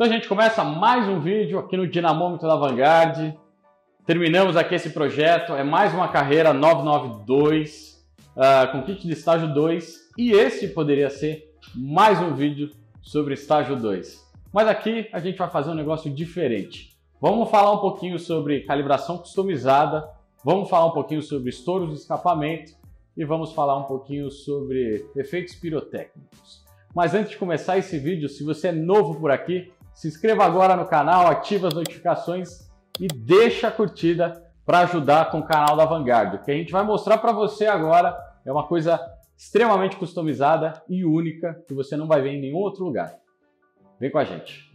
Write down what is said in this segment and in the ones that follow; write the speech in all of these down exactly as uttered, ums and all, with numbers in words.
Então a gente começa mais um vídeo aqui no Dinamômetro da AvantGarde. Terminamos aqui esse projeto, é mais uma Carrera nove nove dois uh, com kit de estágio dois, e esse poderia ser mais um vídeo sobre estágio dois. Mas aqui a gente vai fazer um negócio diferente. Vamos falar um pouquinho sobre calibração customizada, vamos falar um pouquinho sobre estouros de escapamento e vamos falar um pouquinho sobre efeitos pirotécnicos. Mas antes de começar esse vídeo, se você é novo por aqui, se inscreva agora no canal, ative as notificações e deixa a curtida para ajudar com o canal da AvantGarde. O que a gente vai mostrar para você agora é uma coisa extremamente customizada e única que você não vai ver em nenhum outro lugar. Vem com a gente!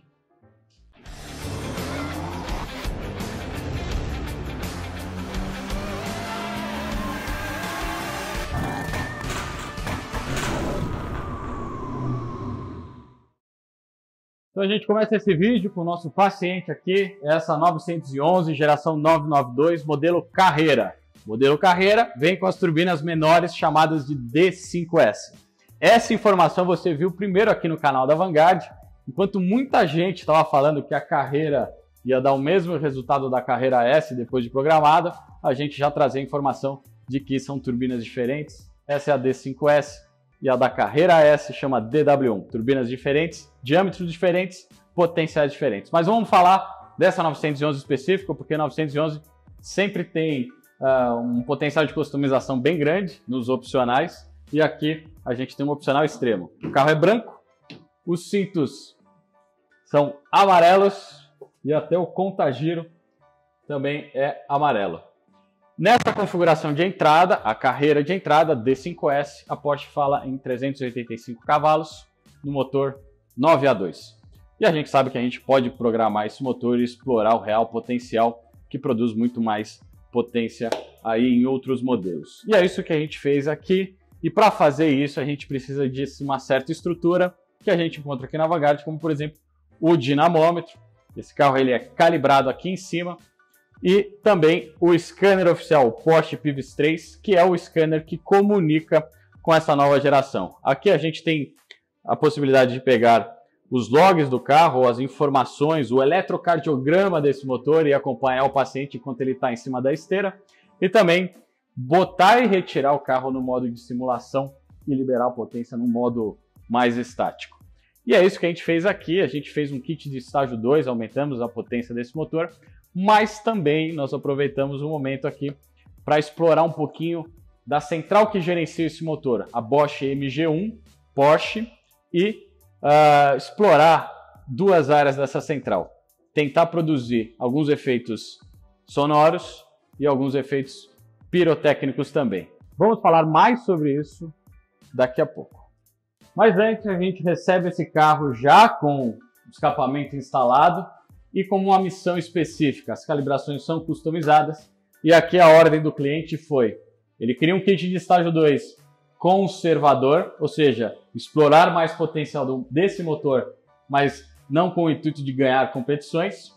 Então a gente começa esse vídeo com o nosso paciente aqui, essa novecentos e onze, geração nove nove dois, modelo Carrera. Modelo Carrera vem com as turbinas menores chamadas de D cinco S. Essa informação você viu primeiro aqui no canal da AvantGarde. Enquanto muita gente estava falando que a Carrera ia dar o mesmo resultado da Carrera S depois de programada, a gente já trazia a informação de que são turbinas diferentes. Essa é a D cinco S. E a da Carrera S chama D W um. Turbinas diferentes, diâmetros diferentes, potenciais diferentes. Mas vamos falar dessa novecentos e onze específica, porque novecentos e onze sempre tem uh, um potencial de customização bem grande nos opcionais. E aqui a gente tem um opcional extremo. O carro é branco, os cintos são amarelos e até o contagiro também é amarelo. Nessa configuração de entrada, a Carrera de entrada D cinco S, a Porsche fala em trezentos e oitenta e cinco cavalos no motor nove A dois. E a gente sabe que a gente pode programar esse motor e explorar o real potencial, que produz muito mais potência aí em outros modelos. E é isso que a gente fez aqui. E para fazer isso, a gente precisa de uma certa estrutura que a gente encontra aqui na AvantGarde, como por exemplo o dinamômetro. Esse carro ele é calibrado aqui em cima. E também o scanner oficial, o Porsche PIVIS três, que é o scanner que comunica com essa nova geração. Aqui a gente tem a possibilidade de pegar os logs do carro, as informações, o eletrocardiograma desse motor e acompanhar o paciente enquanto ele está em cima da esteira. E também botar e retirar o carro no modo de simulação e liberar a potência no modo mais estático. E é isso que a gente fez aqui. A gente fez um kit de estágio dois, aumentamos a potência desse motor, mas também nós aproveitamos o momento aqui para explorar um pouquinho da central que gerencia esse motor, a Bosch M G um, Porsche, e uh, explorar duas áreas dessa central. Tentar produzir alguns efeitos sonoros e alguns efeitos pirotécnicos também. Vamos falar mais sobre isso daqui a pouco. Mas antes a gente recebe esse carro já com o escapamento instalado, e como uma missão específica. As calibrações são customizadas e aqui a ordem do cliente foi: ele queria um kit de estágio dois conservador, ou seja, explorar mais potencial do, desse motor, mas não com o intuito de ganhar competições.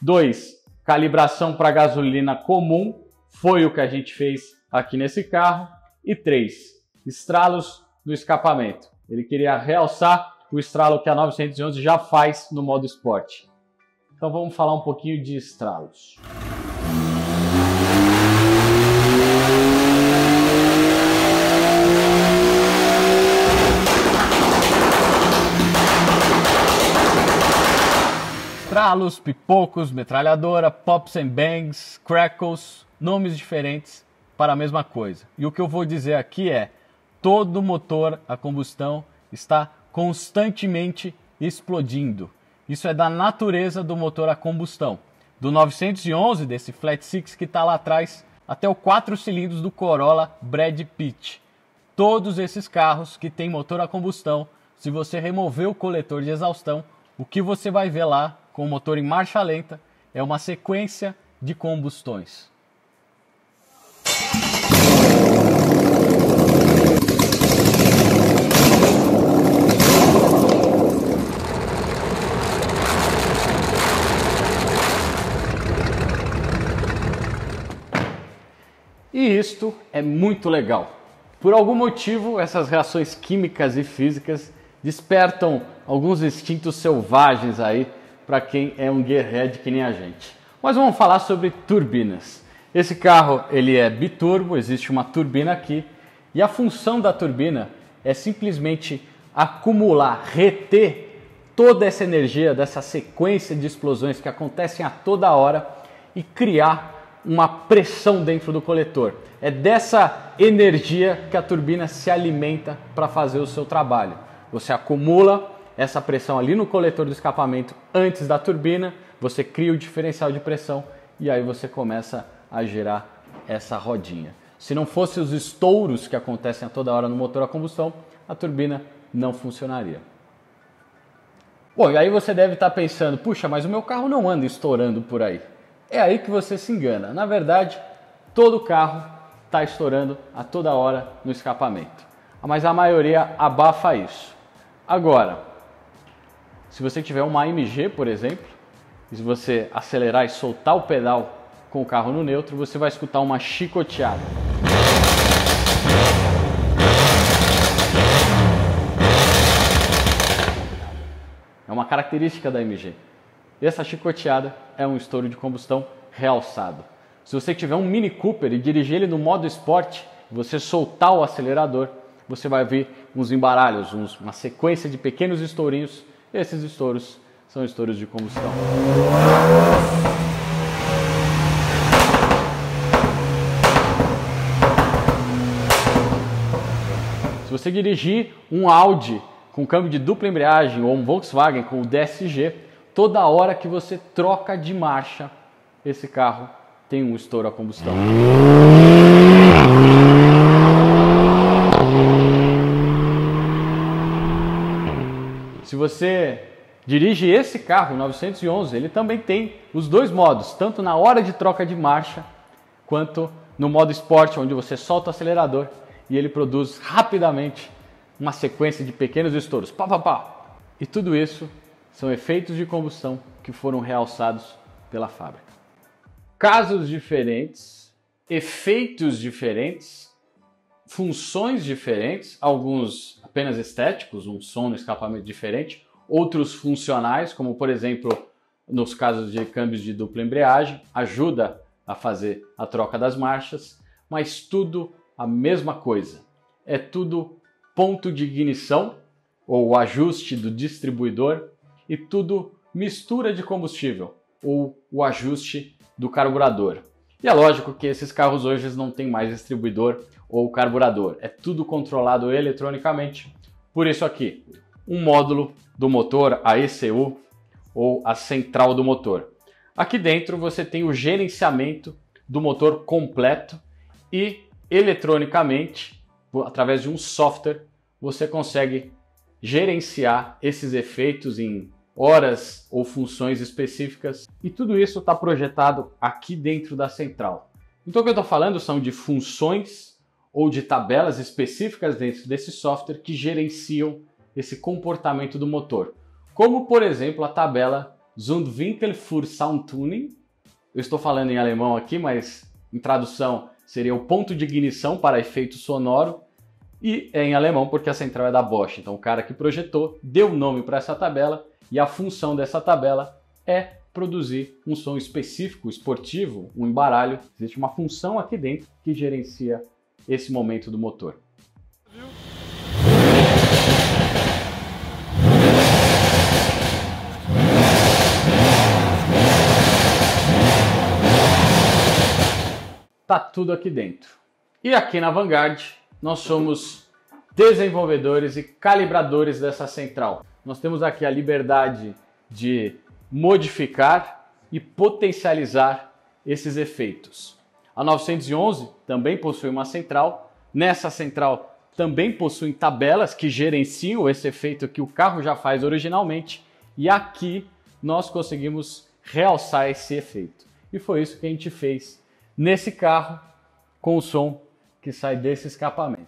dois. Calibração para gasolina comum, foi o que a gente fez aqui nesse carro. E três. Estralos no escapamento. Ele queria realçar o estralo que a novecentos e onze já faz no modo esporte. Então vamos falar um pouquinho de estralos. Estralos, pipocos, metralhadora, pops and bangs, crackles, nomes diferentes para a mesma coisa. E o que eu vou dizer aqui é: todo motor a combustão está constantemente explodindo. Isso é da natureza do motor a combustão. Do novecentos e onze, desse flat six que está lá atrás, até o quatro cilindros do Corolla Brad Pitt. Todos esses carros que têm motor a combustão, se você remover o coletor de exaustão, o que você vai ver lá com o motor em marcha lenta é uma sequência de combustões. E isto é muito legal. Por algum motivo, essas reações químicas e físicas despertam alguns instintos selvagens aí para quem é um gearhead que nem a gente. Mas vamos falar sobre turbinas. Esse carro ele é biturbo, existe uma turbina aqui, e a função da turbina é simplesmente acumular, reter toda essa energia dessa sequência de explosões que acontecem a toda hora e criar uma pressão dentro do coletor. É dessa energia que a turbina se alimenta para fazer o seu trabalho. Você acumula essa pressão ali no coletor do escapamento antes da turbina, você cria o diferencial de pressão e aí você começa a gerar essa rodinha. Se não fossem os estouros que acontecem a toda hora no motor a combustão, a turbina não funcionaria. Bom, e aí você deve estar pensando, puxa, mas o meu carro não anda estourando por aí. É aí que você se engana. Na verdade, todo carro está estourando a toda hora no escapamento. Mas a maioria abafa isso. Agora, se você tiver uma A M G, por exemplo, e se você acelerar e soltar o pedal com o carro no neutro, você vai escutar uma chicoteada. É uma característica da A M G. Essa chicoteada é um estouro de combustão realçado. Se você tiver um Mini Cooper e dirigir ele no modo esporte, você soltar o acelerador, você vai ver uns embaralhos, uns, uma sequência de pequenos estourinhos. Esses estouros são estouros de combustão. Se você dirigir um Audi com câmbio de dupla embreagem ou um Volkswagen com o D S G, toda hora que você troca de marcha, esse carro tem um estouro a combustão. Se você dirige esse carro, novecentos e onze, ele também tem os dois modos, tanto na hora de troca de marcha, quanto no modo esporte, onde você solta o acelerador e ele produz rapidamente uma sequência de pequenos estouros. Pá, pá, pá. E tudo isso são efeitos de combustão que foram realçados pela fábrica. Casos diferentes, efeitos diferentes, funções diferentes, alguns apenas estéticos, um som no escapamento diferente, outros funcionais, como por exemplo, nos casos de câmbios de dupla embreagem, ajuda a fazer a troca das marchas, mas tudo a mesma coisa. É tudo ponto de ignição, ou ajuste do distribuidor, e tudo mistura de combustível, ou o ajuste do carburador. E é lógico que esses carros hoje não têm mais distribuidor ou carburador. É tudo controlado eletronicamente. Por isso aqui, um módulo do motor, a E C U ou a central do motor. Aqui dentro você tem o gerenciamento do motor completo e eletronicamente, através de um software, você consegue gerenciar esses efeitos em horas ou funções específicas, e tudo isso está projetado aqui dentro da central. Então o que eu estou falando são de funções ou de tabelas específicas dentro desse software que gerenciam esse comportamento do motor. Como, por exemplo, a tabela Zündwinkel für Soundtuning. Eu estou falando em alemão aqui, mas em tradução seria o ponto de ignição para efeito sonoro, e é em alemão porque a central é da Bosch. Então o cara que projetou deu nome para essa tabela, e a função dessa tabela é produzir um som específico, esportivo, um embaralho. Existe uma função aqui dentro que gerencia esse momento do motor. Tá tudo aqui dentro. E aqui na AvantGarde nós somos desenvolvedores e calibradores dessa central. Nós temos aqui a liberdade de modificar e potencializar esses efeitos. A novecentos e onze também possui uma central. Nessa central também possuem tabelas que gerenciam esse efeito que o carro já faz originalmente. E aqui nós conseguimos realçar esse efeito. E foi isso que a gente fez nesse carro com o som que sai desse escapamento.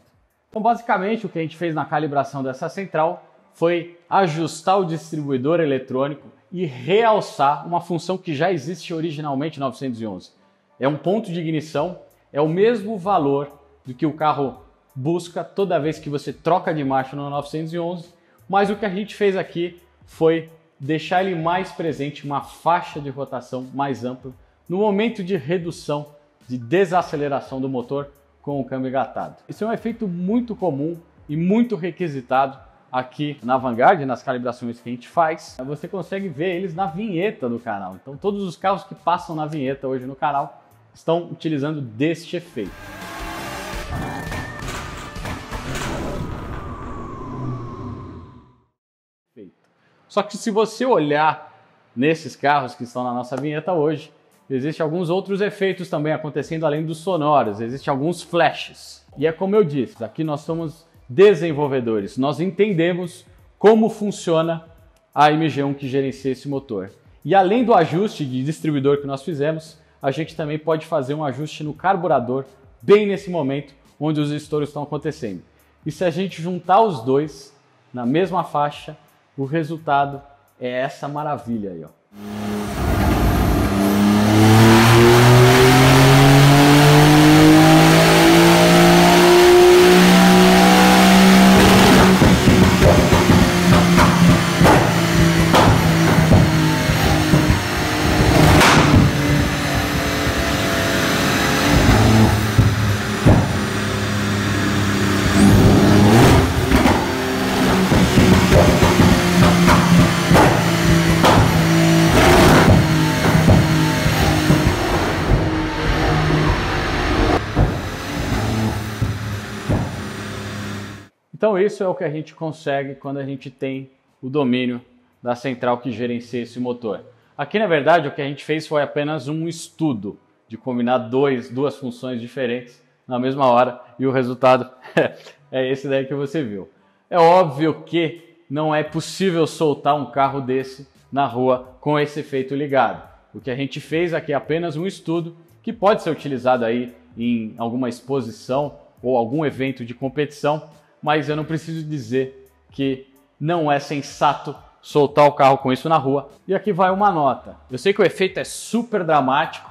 Então, basicamente, o que a gente fez na calibração dessa central foi ajustar o distribuidor eletrônico e realçar uma função que já existe originalmente em novecentos e onze. É um ponto de ignição, é o mesmo valor do que o carro busca toda vez que você troca de marcha no novecentos e onze, mas o que a gente fez aqui foi deixar ele mais presente, uma faixa de rotação mais ampla no momento de redução, de desaceleração do motor com o câmbio engatado. Isso é um efeito muito comum e muito requisitado aqui na AvantGarde, nas calibrações que a gente faz. Você consegue ver eles na vinheta do canal. Então todos os carros que passam na vinheta hoje no canal estão utilizando deste efeito. Só que se você olhar nesses carros que estão na nossa vinheta hoje, existem alguns outros efeitos também acontecendo além dos sonoros, existem alguns flashes. E é como eu disse, aqui nós somos desenvolvedores, nós entendemos como funciona a A M G um que gerencia esse motor. E além do ajuste de distribuidor que nós fizemos, a gente também pode fazer um ajuste no carburador, bem nesse momento onde os estouros estão acontecendo. E se a gente juntar os dois na mesma faixa, o resultado é essa maravilha aí, ó. Então isso é o que a gente consegue quando a gente tem o domínio da central que gerencia esse motor. Aqui, na verdade, o que a gente fez foi apenas um estudo de combinar dois, duas funções diferentes na mesma hora, e o resultado é esse daí que você viu. É óbvio que não é possível soltar um carro desse na rua com esse efeito ligado. O que a gente fez aqui é apenas um estudo que pode ser utilizado aí em alguma exposição ou algum evento de competição, mas eu não preciso dizer que não é sensato soltar o carro com isso na rua. E aqui vai uma nota. Eu sei que o efeito é super dramático,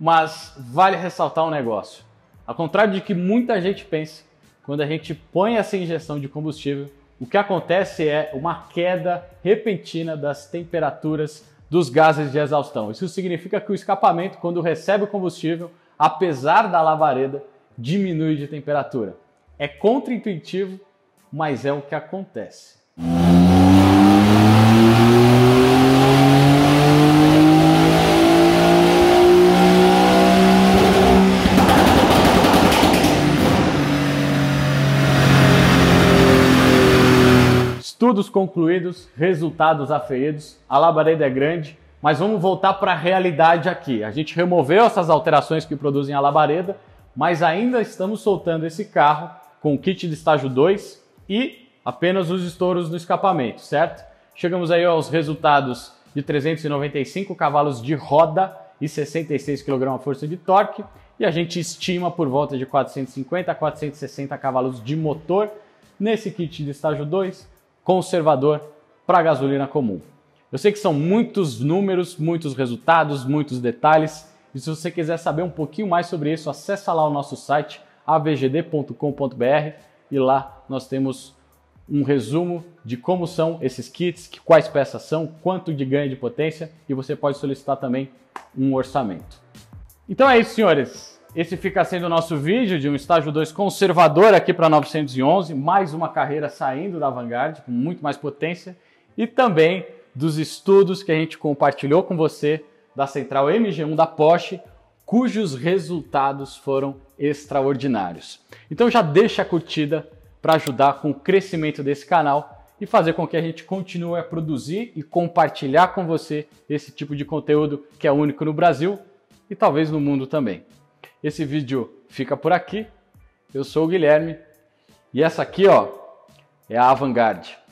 mas vale ressaltar um negócio. Ao contrário de que muita gente pensa, quando a gente põe essa injeção de combustível, o que acontece é uma queda repentina das temperaturas dos gases de exaustão. Isso significa que o escapamento, quando recebe o combustível, apesar da labareda, diminui de temperatura. É contra-intuitivo, mas é o que acontece. Estudos concluídos, resultados aferidos, a labareda é grande, mas vamos voltar para a realidade aqui. A gente removeu essas alterações que produzem a labareda, mas ainda estamos soltando esse carro com o kit de estágio dois e apenas os estouros no escapamento, certo? Chegamos aí aos resultados de trezentos e noventa e cinco cavalos de roda e sessenta e seis quilograma-força de torque, e a gente estima por volta de quatrocentos e cinquenta a quatrocentos e sessenta cavalos de motor nesse kit de estágio dois conservador para gasolina comum. Eu sei que são muitos números, muitos resultados, muitos detalhes, e se você quiser saber um pouquinho mais sobre isso, acessa lá o nosso site a v g d ponto com ponto b r e lá nós temos um resumo de como são esses kits, quais peças são, quanto de ganho de potência, e você pode solicitar também um orçamento. Então é isso, senhores. Esse fica sendo o nosso vídeo de um estágio dois conservador aqui para novecentos e onze, mais uma carreira saindo da AvantGarde com muito mais potência, e também dos estudos que a gente compartilhou com você da central M G um da Porsche, cujos resultados foram extraordinários. Então já deixa a curtida para ajudar com o crescimento desse canal e fazer com que a gente continue a produzir e compartilhar com você esse tipo de conteúdo que é único no Brasil e talvez no mundo também. Esse vídeo fica por aqui. Eu sou o Guilherme e essa aqui, ó, é a AvantGarde.